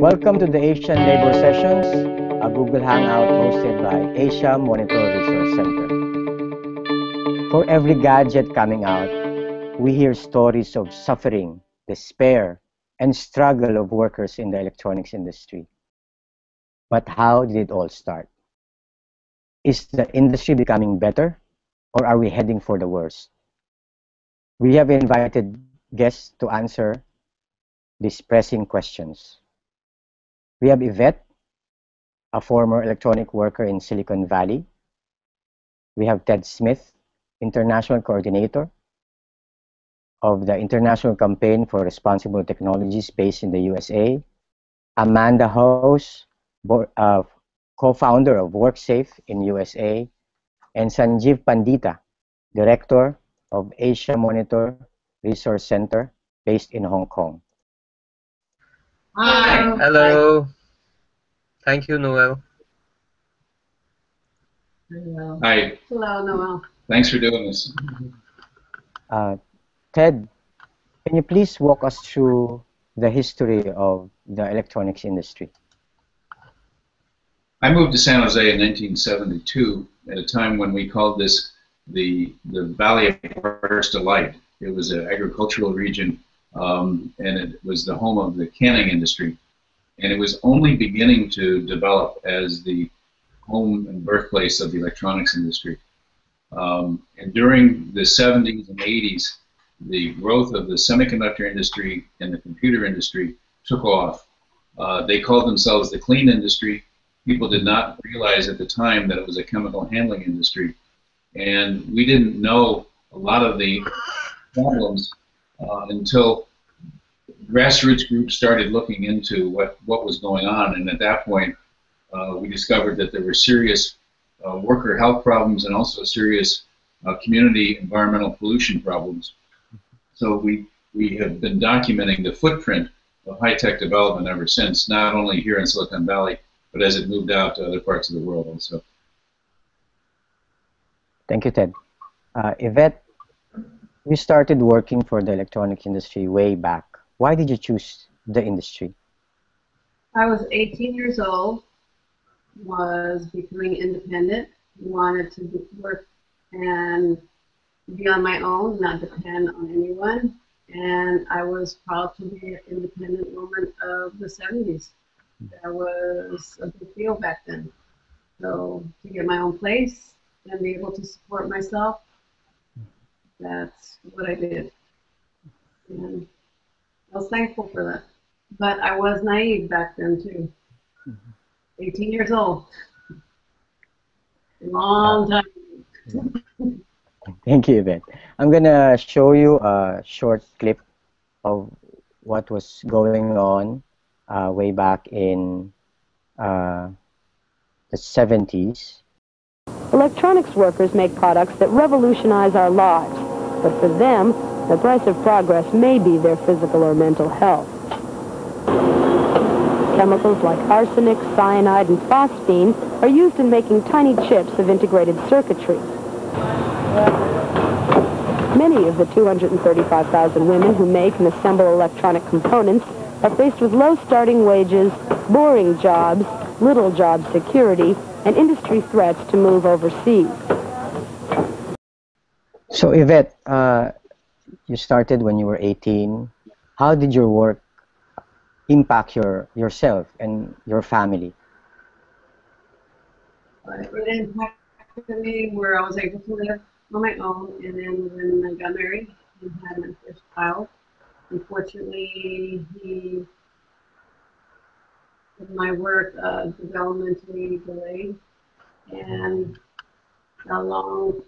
Welcome to the Asian Labour Sessions, a Google Hangout hosted by Asia Monitor Resource Center. For every gadget coming out, we hear stories of suffering, despair, and struggle of workers in the electronics industry. But how did it all start? Is the industry becoming better, or are we heading for the worst? We have invited guests to answer these pressing questions. We have Yvette, a former electronic worker in Silicon Valley. We have Ted Smith, International Coordinator of the International Campaign for Responsible Technologies based in the USA. Amanda Hawes, co-founder of WorkSafe in USA. And Sanjiv Pandita, Director of Asia Monitor Resource Center based in Hong Kong. Hi. Hello. Hi. Thank you, Noel. Hello. Hi. Hello, Noel. Thanks for doing this. Ted, can you please walk us through the history of the electronics industry? I moved to San Jose in 1972 at a time when we called this the Valley of First Delight. It was an agricultural region. And it was the home of the canning industry, and it was only beginning to develop as the home and birthplace of the electronics industry. And during the 70s and 80s, the growth of the semiconductor industry and the computer industry took off. They called themselves the clean industry. People did not realize at the time that it was a chemical handling industry, and we didn't know a lot of the problems until grassroots groups started looking into what was going on, and at that point we discovered that there were serious worker health problems and also serious community environmental pollution problems. So we have been documenting the footprint of high-tech development ever since, not only here in Silicon Valley, but as it moved out to other parts of the world also. Thank you, Ted. Yvette, you started working for the electronic industry way back. Why did you choose the industry? I was 18 years old, was becoming independent, wanted to work and be on my own, not depend on anyone, and I was proud to be an independent woman of the 70s. That was a big deal back then. So to get my own place and be able to support myself, that's what I did, and I was thankful for that. But I was naive back then too. 18 years old, a long time. Thank you, Yvette. I'm gonna show you a short clip of what was going on way back in the 70s. Electronics workers make products that revolutionize our lives, but for them, the price of progress may be their physical or mental health. Chemicals like arsenic, cyanide, and phosphine are used in making tiny chips of integrated circuitry. Many of the 235,000 women who make and assemble electronic components are faced with low starting wages, boring jobs, little job security, and industry threats to move overseas. So Yvette, you started when you were 18. How did your work impact yourself and your family? It impacted me where I was able to live on my own, and then when I got married and had my first child, unfortunately he, my work developmentally delayed, and along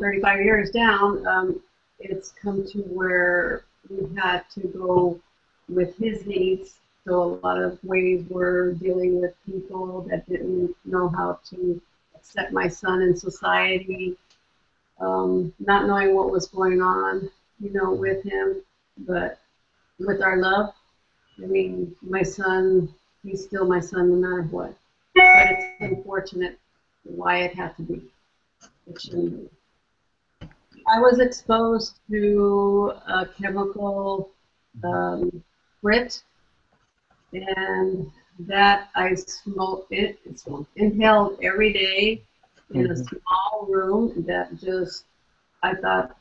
35 years down, it's come to where we had to go with his needs. So a lot of ways we're dealing with people that didn't know how to accept my son in society, not knowing what was going on, you know, with him, but with our love. I mean, my son, he's still my son no matter what. But it's unfortunate why it had to be. It shouldn't be. I was exposed to chemical grit, and that I inhaled every day in a small room. That just, I thought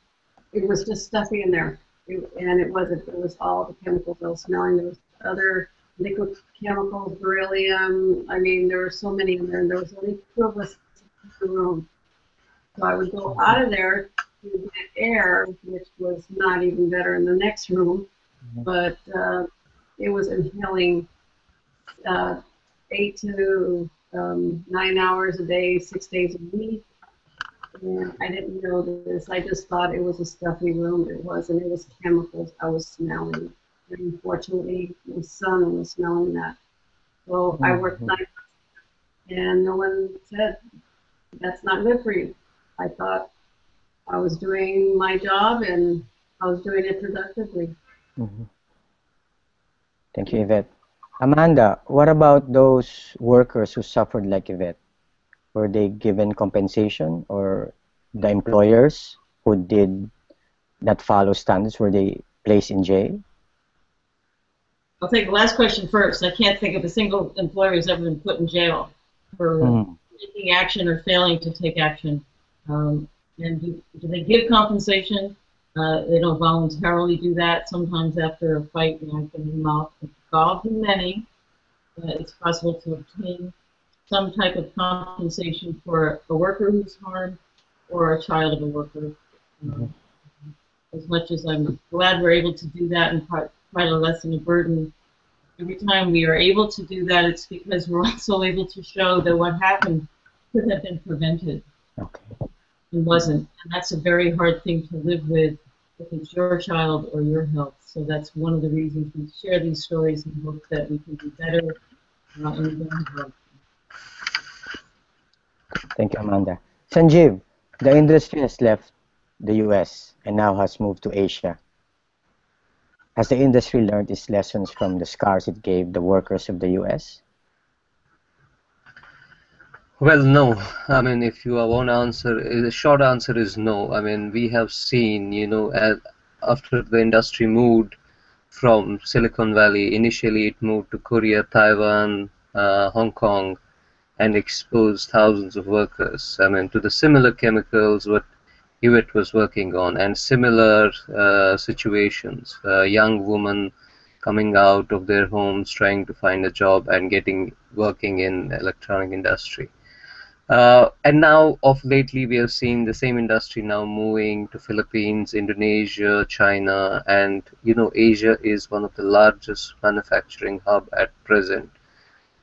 it was just stuffy in there, and it wasn't. It was all the chemicals I was smelling. There was other liquid chemicals, beryllium. I mean, there were so many in there, and there was only two of us in the room. So I would go out of there to get air, which was not even better in the next room, but it was inhaling 8 to 9 hours a day, 6 days a week. And I didn't know this. I just thought it was a stuffy room. It wasn't. It was chemicals I was smelling. And unfortunately, my son was smelling that. So I worked 9 months, and no one said, that's not good for you. I thought I was doing my job, and I was doing it productively. Thank you, Yvette. Amanda, what about those workers who suffered like Yvette? Were they given compensation, or the employers who did not follow standards, were they placed in jail? I'll take the last question first. I can't think of a single employer who's ever been put in jail for taking action or failing to take action. And do they give compensation? They don't voluntarily do that. Sometimes after a fight, you know, I've been involved in many. It's possible to obtain some type of compensation for a worker who's harmed or a child of a worker. As much as I'm glad we're able to do that and try to lessen the burden, every time we are able to do that, it's because we're also able to show that what happened could have been prevented. It wasn't. And that's a very hard thing to live with if it's your child or your health. So that's one of the reasons we share these stories and hope that we can do better in the world. Thank you, Amanda. Sanjiv, the industry has left the U.S. and now has moved to Asia. Has the industry learned its lessons from the scars it gave the workers of the U.S.? Well, no. I mean, if you want to answer, the short answer is no. I mean, we have seen, you know, after the industry moved from Silicon Valley, initially it moved to Korea, Taiwan, Hong Kong, and exposed thousands of workers, I mean, to the similar chemicals what Yvette was working on, and similar situations. Young women coming out of their homes, trying to find a job, and working in electronic industry. And now, of lately, we have seen the same industry now moving to Philippines, Indonesia, China, and you know, Asia is one of the largest manufacturing hub at present,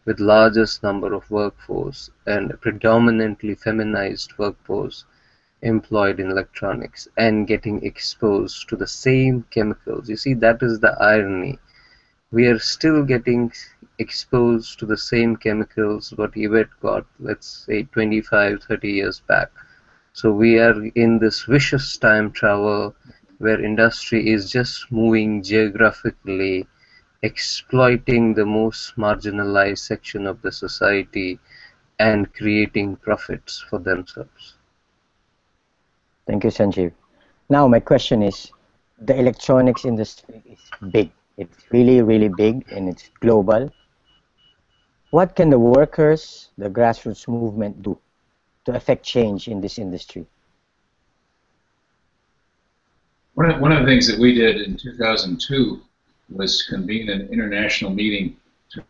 with largest number of workforce and predominantly feminized workforce employed in electronics and getting exposed to the same chemicals. You see, that is the irony. We are still getting exposed to the same chemicals what Yvette got, let's say 25-30 years back. So we are in this vicious time travel where industry is just moving geographically, exploiting the most marginalized section of the society and creating profits for themselves. Thank you, Sanjiv. Now my question is, the electronics industry is big. It's really, really big, and it's global. What can the workers, the grassroots movement do to affect change in this industry? One of the things that we did in 2002 was convene an international meeting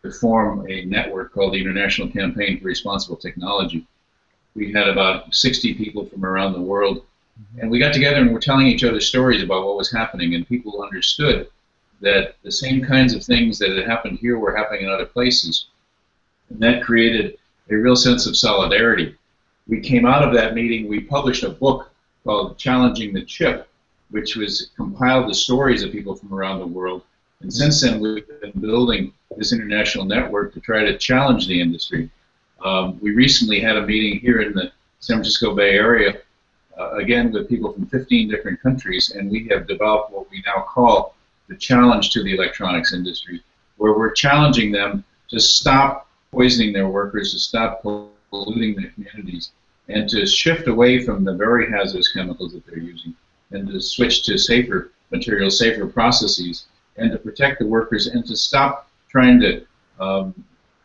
to form a network called the International Campaign for Responsible Technology. We had about 60 people from around the world, and we got together and we're telling each other stories about what was happening, and people understood that the same kinds of things that had happened here were happening in other places, and that created a real sense of solidarity. We came out of that meeting, we published a book called Challenging the Chip, which was compiled the stories of people from around the world. And since then, we've been building this international network to try to challenge the industry. We recently had a meeting here in the San Francisco Bay Area, again with people from 15 different countries, and we have developed what we now call the challenge to the electronics industry, where we're challenging them to stop poisoning their workers, to stop polluting their communities, and to shift away from the very hazardous chemicals that they're using and to switch to safer materials, safer processes, and to protect the workers and to stop trying to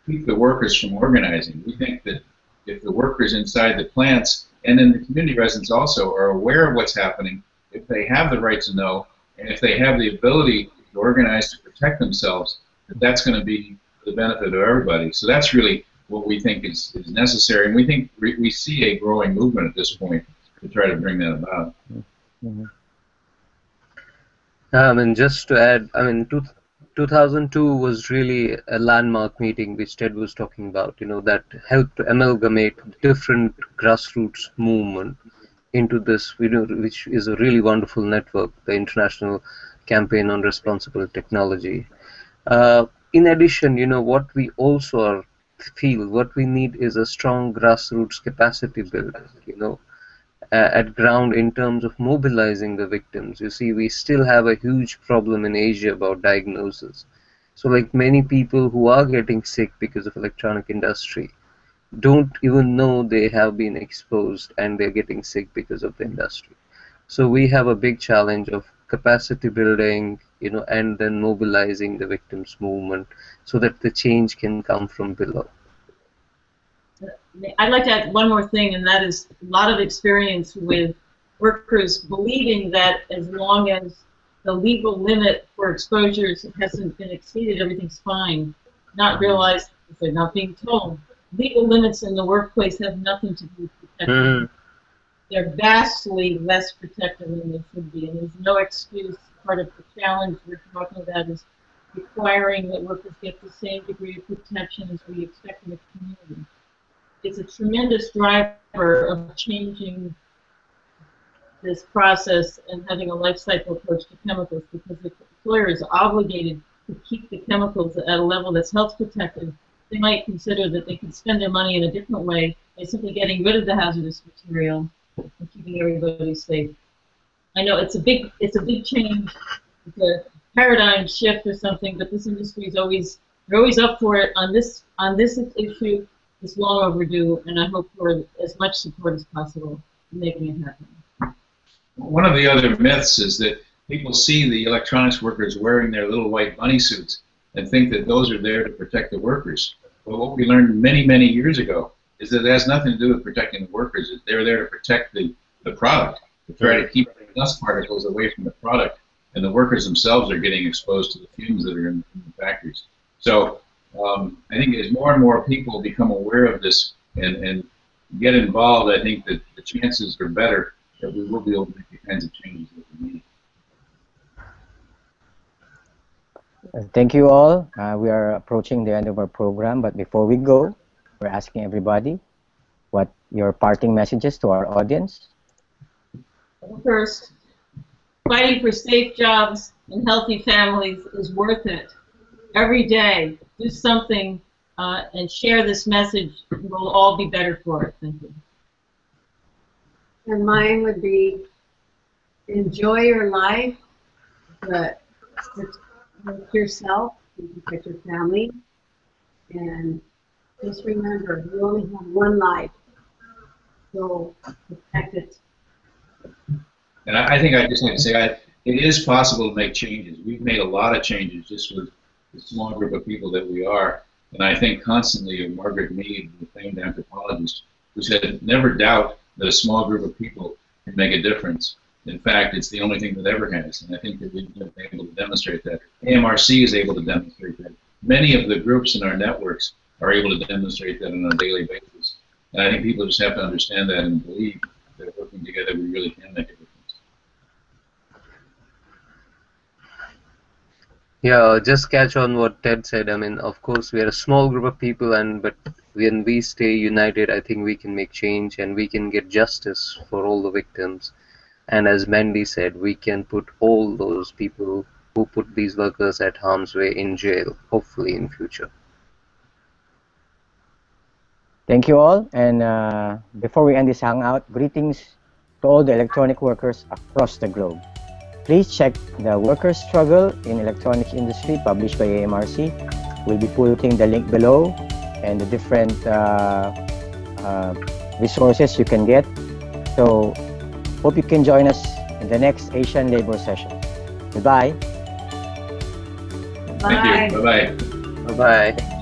keep the workers from organizing. We think that if the workers inside the plants and in the community residents also are aware of what's happening, if they have the right to know, and if they have the ability to organize to protect themselves, that's going to be the benefit of everybody. So that's really what we think is necessary, and we think we see a growing movement at this point to try to bring that about. Mm-hmm. And just to add, I mean, 2002 was really a landmark meeting which Ted was talking about, you know, that helped amalgamate different grassroots movement into this, you know, which is a really wonderful network, the International Campaign on Responsible Technology. In addition, you know, what we also feel, what we need is a strong grassroots capacity build, you know, at ground in terms of mobilizing the victims. You see, we still have a huge problem in Asia about diagnosis. So, like, many people who are getting sick because of electronic industry don't even know they have been exposed and they're getting sick because of the industry. So we have a big challenge of capacity building, you know, and then mobilizing the victims' movement so that the change can come from below. I'd like to add one more thing, and that is a lot of experience with workers believing that as long as the legal limit for exposures hasn't been exceeded, everything's fine, not realizing that they're not being told. Legal limits in the workplace have nothing to do with protection. They're vastly less protective than they should be, and there's no excuse. Part of the challenge we're talking about is requiring that workers get the same degree of protection as we expect in the community. It's a tremendous driver of changing this process and having a life cycle approach to chemicals, because the employer is obligated to keep the chemicals at a level that's health protective. They might consider that they can spend their money in a different way by simply getting rid of the hazardous material and keeping everybody safe. I know it's a big change, it's a paradigm shift or something, but this industry is always, they're always up for it on this issue. It's long overdue, and I hope for as much support as possible in making it happen. One of the other myths is that people see the electronics workers wearing their little white bunny suits and think that those are there to protect the workers. But what we learned many, many years ago is that it has nothing to do with protecting the workers. They're there to protect the product, to try to keep dust particles away from the product, and the workers themselves are getting exposed to the fumes that are in the factories. So I think as more and more people become aware of this and get involved, I think that the chances are better that we will be able to make the kinds of changes that we need. Thank you all. We are approaching the end of our program, but before we go, we're asking everybody what your parting messages to our audience. First, fighting for safe jobs and healthy families is worth it. Every day, do something and share this message. We'll all be better for it. Thank you. And mine would be, enjoy your life, but protect yourself, and protect your family, and just remember, you only have one life, so protect it. And I think I just want to say, it is possible to make changes. We've made a lot of changes just with the small group of people that we are. And I think constantly of Margaret Mead, the famed anthropologist, who said, never doubt that a small group of people can make a difference. In fact, it's the only thing that ever has. And I think that we've been able to demonstrate that. AMRC is able to demonstrate that. Many of the groups in our networks are able to demonstrate that on a daily basis. And I think people just have to understand that and believe that working together we really can make a difference. Yeah, just catch on what Ted said. I mean, of course, we are a small group of people, but when we stay united, I think we can make change and we can get justice for all the victims. And as Mandy said, we can put all those people who put these workers at harm's way in jail, hopefully in future. Thank you all. And before we end this hangout, greetings to all the electronic workers across the globe. Please check the Workers' Struggle in Electronic Industry published by AMRC. We'll be putting the link below and the different resources you can get. So hope you can join us in the next Asian Labour Session. Goodbye. Bye. Thank you. Bye-bye. Bye-bye.